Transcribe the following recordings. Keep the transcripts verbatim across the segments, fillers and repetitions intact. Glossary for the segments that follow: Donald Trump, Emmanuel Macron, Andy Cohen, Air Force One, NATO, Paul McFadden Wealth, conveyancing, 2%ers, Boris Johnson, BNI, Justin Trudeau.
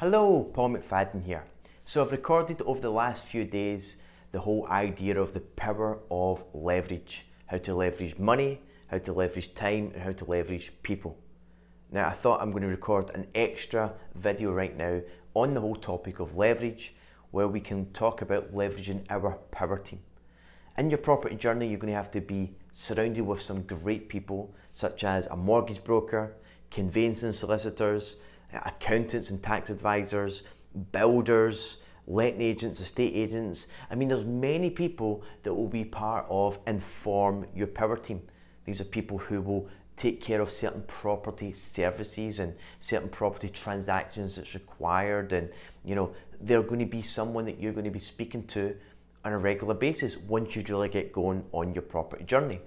Hello, Paul McFadden here. So I've recorded over the last few days the whole idea of the power of leverage, how to leverage money, how to leverage time, and how to leverage people. Now I thought I'm going to record an extra video right now on the whole topic of leverage, where we can talk about leveraging our power team. In your property journey, you're going to have to be surrounded with some great people, such as a mortgage broker, conveyancing solicitors, accountants and tax advisors, builders, letting agents, estate agents. I mean, there's many people that will be part of and form your power team. These are people who will take care of certain property services and certain property transactions that's required. And, you know, they're going to be someone that you're going to be speaking to on a regular basis once you really get going on your property journey.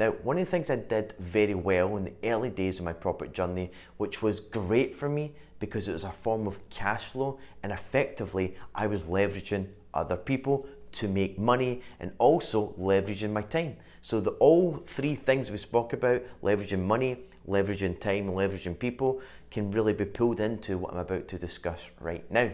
Now, one of the things I did very well in the early days of my property journey, which was great for me because it was a form of cash flow, and effectively I was leveraging other people to make money and also leveraging my time. So the all three things we spoke about, leveraging money, leveraging time, and leveraging people, can really be pulled into what I'm about to discuss right now.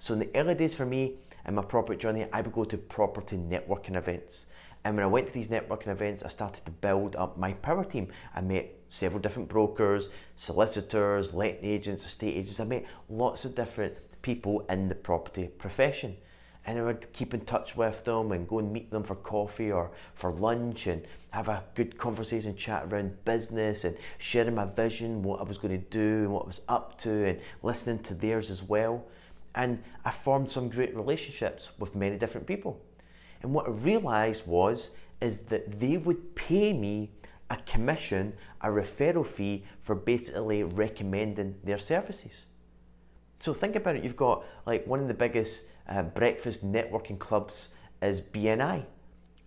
So in the early days for me in my property journey, I would go to property networking events. And when I went to these networking events, I started to build up my power team. I met several different brokers, solicitors, letting agents, estate agents. I met lots of different people in the property profession. And I would keep in touch with them and go and meet them for coffee or for lunch and have a good conversation, chat around business and sharing my vision, what I was going to do and what I was up to, and listening to theirs as well. And I formed some great relationships with many different people. And what I realized was, is that they would pay me a commission, a referral fee, for basically recommending their services. So think about it, you've got like one of the biggest uh, breakfast networking clubs is B N I.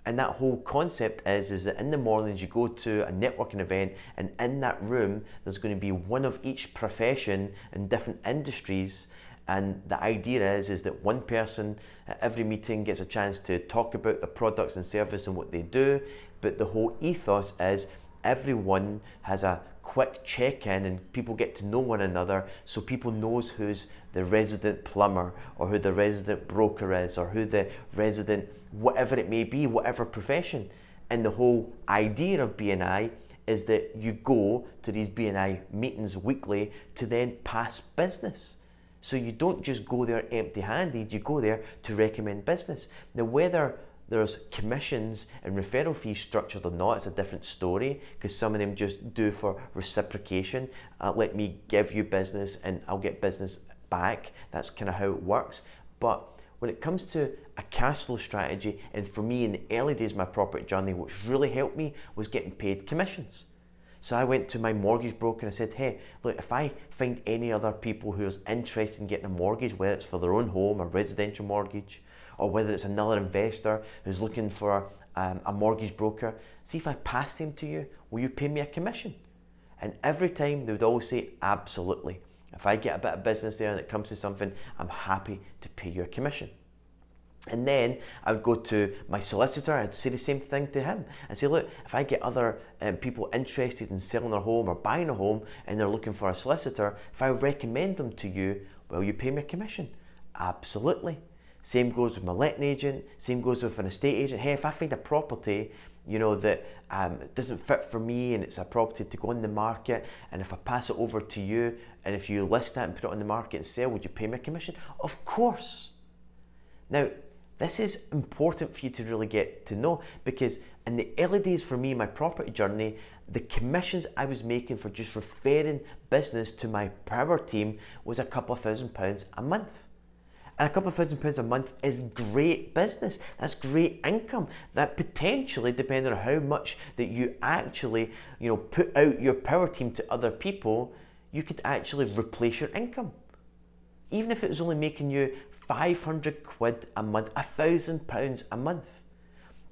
And that whole concept is, is that in the mornings you go to a networking event, and in that room, there's going to be one of each profession and different industries. And the idea is, is that one person at every meeting gets a chance to talk about their products and service and what they do. But the whole ethos is everyone has a quick check-in and people get to know one another, so people knows who's the resident plumber or who the resident broker is or who the resident whatever it may be, whatever profession. And the whole idea of B N I is that you go to these B N I meetings weekly to then pass business. So you don't just go there empty-handed, you go there to recommend business. Now, whether there's commissions and referral fees structured or not, it's a different story, because some of them just do for reciprocation. Uh, let me give you business and I'll get business back. That's kind of how it works. But when it comes to a cash flow strategy, and for me in the early days of my property journey, what really helped me was getting paid commissions. So I went to my mortgage broker and I said, hey, look, if I find any other people who's interested in getting a mortgage, whether it's for their own home, a residential mortgage, or whether it's another investor who's looking for um, a mortgage broker, see if I pass them to you, will you pay me a commission? And every time they would always say, absolutely. If I get a bit of business there and it comes to something, I'm happy to pay you a commission. And then I would go to my solicitor, I'd say the same thing to him. I'd say, look, if I get other um, people interested in selling their home or buying a home and they're looking for a solicitor, if I recommend them to you, will you pay me a commission? Absolutely. Same goes with my letting agent, same goes with an estate agent. Hey, if I find a property, you know, that um, doesn't fit for me and it's a property to go on the market, and if I pass it over to you and if you list that and put it on the market and sell, would you pay me a commission? Of course. Now, this is important for you to really get to know, because in the early days for me, my property journey, the commissions I was making for just referring business to my power team was a couple of thousand pounds a month. And a couple of thousand pounds a month is great business. That's great income. That potentially, depending on how much that you actually, you know, put out your power team to other people, you could actually replace your income. Even if it was only making you five hundred quid a month, a thousand pounds a month.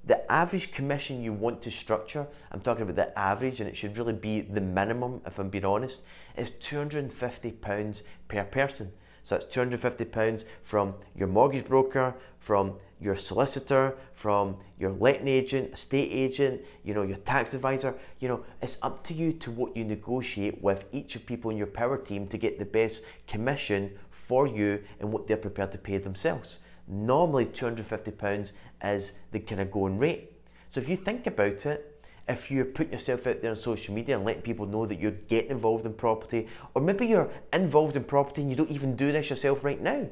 The average commission you want to structure, I'm talking about the average, and it should really be the minimum if I'm being honest, is two hundred and fifty pounds per person. So that's two hundred and fifty pounds from your mortgage broker, from your solicitor, from your letting agent, estate agent, you know, your tax advisor. You know, it's up to you to what you negotiate with each of people in your power team to get the best commission for you and what they're prepared to pay themselves. Normally two hundred and fifty pounds is the kind of going rate. So if you think about it, if you're putting yourself out there on social media and letting people know that you're getting involved in property, or maybe you're involved in property and you don't even do this yourself right now.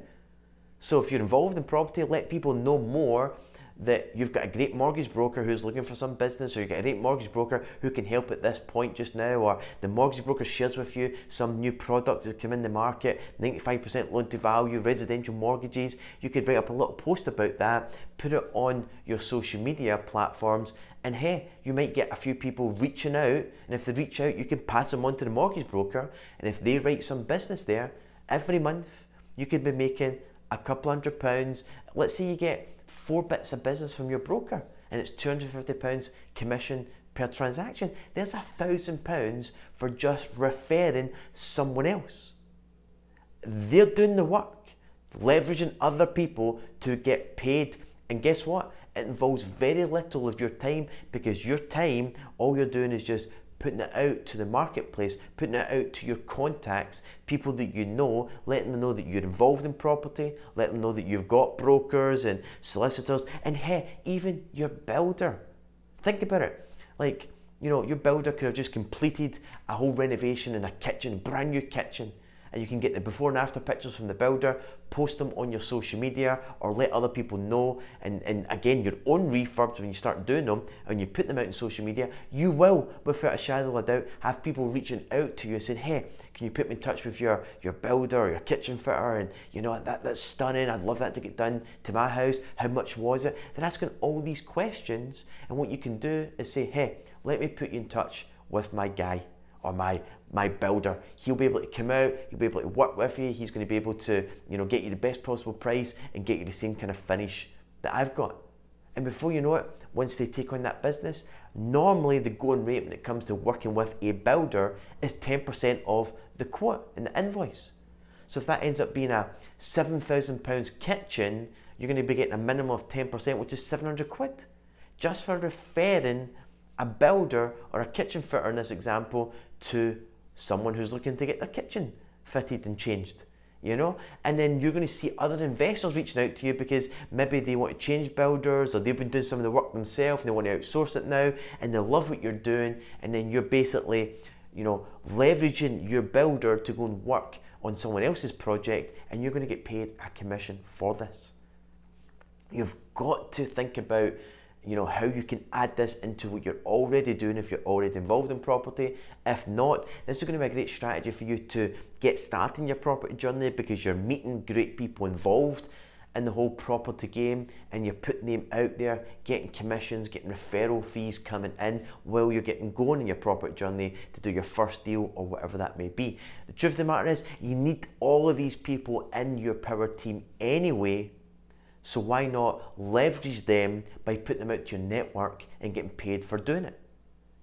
So if you're involved in property, let people know more that you've got a great mortgage broker who's looking for some business, or you've got a great mortgage broker who can help at this point just now, or the mortgage broker shares with you some new products that come in the market, ninety-five percent loan to value, residential mortgages. You could write up a little post about that, put it on your social media platforms, and hey, you might get a few people reaching out, and if they reach out, you can pass them on to the mortgage broker, and if they write some business there, every month you could be making a couple hundred pounds. Let's say you get four bits of business from your broker and it's two hundred and fifty pounds commission per transaction. There's a thousand pounds for just referring someone else. They're doing the work, leveraging other people to get paid, and guess what? It involves very little of your time, because your time, all you're doing is just putting it out to the marketplace, putting it out to your contacts, people that you know, letting them know that you're involved in property, letting them know that you've got brokers and solicitors, and hey, even your builder. Think about it. Like, you know, your builder could have just completed a whole renovation in a kitchen, brand new kitchen, and you can get the before and after pictures from the builder, post them on your social media or let other people know, and, and again, your own refurbs, when you start doing them and you put them out in social media, you will, without a shadow of a doubt, have people reaching out to you and saying, hey, can you put me in touch with your, your builder or your kitchen fitter, and you know, that, that's stunning, I'd love that to get done to my house, how much was it? They're asking all these questions, and what you can do is say, hey, let me put you in touch with my guy or my my builder. He'll be able to come out, he'll be able to work with you, he's going to be able to, you know, get you the best possible price and get you the same kind of finish that I've got. And before you know it, once they take on that business, normally the going rate when it comes to working with a builder is ten percent of the quote in the invoice. So if that ends up being a seven thousand pound kitchen, you're going to be getting a minimum of ten percent, which is seven hundred quid, just for referring a builder or a kitchen fitter in this example to someone who's looking to get their kitchen fitted and changed, you know? And then you're going to see other investors reaching out to you because maybe they want to change builders, or they've been doing some of the work themselves and they want to outsource it now, and they love what you're doing, and then you're basically, you know, leveraging your builder to go and work on someone else's project, and you're going to get paid a commission for this. You've got to think about, you know, how you can add this into what you're already doing if you're already involved in property. If not, this is going to be a great strategy for you to get started in your property journey, because you're meeting great people involved in the whole property game and you're putting them out there, getting commissions, getting referral fees coming in while you're getting going in your property journey to do your first deal or whatever that may be. The truth of the matter is, you need all of these people in your power team anyway. So why not leverage them by putting them out to your network and getting paid for doing it?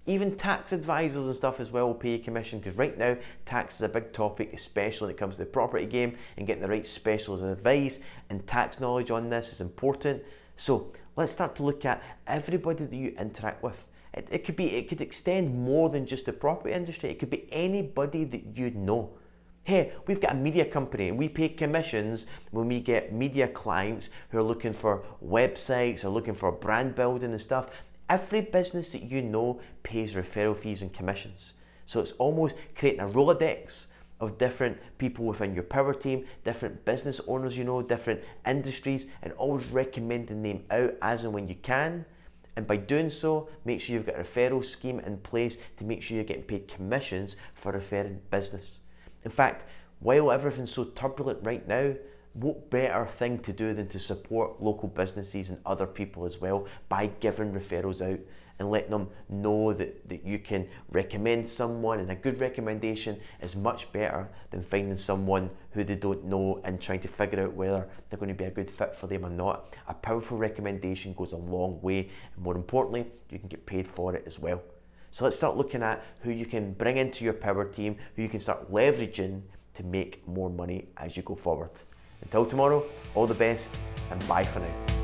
Even tax advisors and stuff as well will pay you commission, because right now tax is a big topic, especially when it comes to the property game, and getting the right specialist advice and tax knowledge on this is important. So let's start to look at everybody that you interact with. It, it could be, it could extend more than just the property industry. It could be anybody that you know. Hey, we've got a media company and we pay commissions when we get media clients who are looking for websites or looking for brand building and stuff. Every business that you know pays referral fees and commissions. So it's almost creating a Rolodex of different people within your power team, different business owners you know, different industries, and always recommending them out as and when you can. And by doing so, make sure you've got a referral scheme in place to make sure you're getting paid commissions for referring business. In fact, while everything's so turbulent right now, what better thing to do than to support local businesses and other people as well by giving referrals out and letting them know that, that you can recommend someone, and a good recommendation is much better than finding someone who they don't know and trying to figure out whether they're going to be a good fit for them or not. A powerful recommendation goes a long way, and more importantly, you can get paid for it as well. So let's start looking at who you can bring into your power team, who you can start leveraging to make more money as you go forward. Until tomorrow, all the best and bye for now.